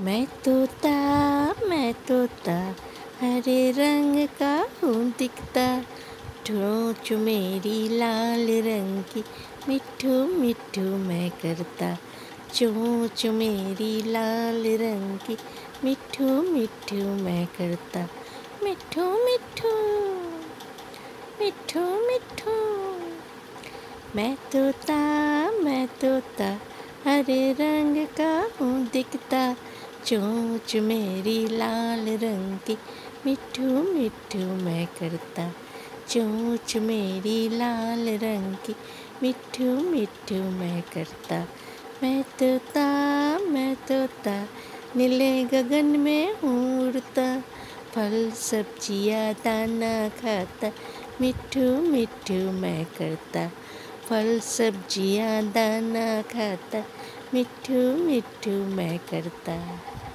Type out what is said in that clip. मैं तोता मैं तोता हरे रंग का हूँ दिखता, ठोंच मेरी लाल रंग की मिठू मिठू मैं करता, चोंच मेरी लाल रंग की मिठू मिठू मैं करता, मिठू मिठू मिठू मिठू। मैं तोता हरे रंग का हूँ दिखता, चोंच मेरी लाल रंग की मिठू मिठू मैं करता, चोंच मेरी लाल रंग की मिठू मिठू मैं करता। मैं तोता नीले गगन में हूँ उड़ता, फल सब्जियाँ दाना खाता, मिठू मिठू मैं करता, फल सब्जियाँ दाना खाता, मिठू मिठू मैं करता।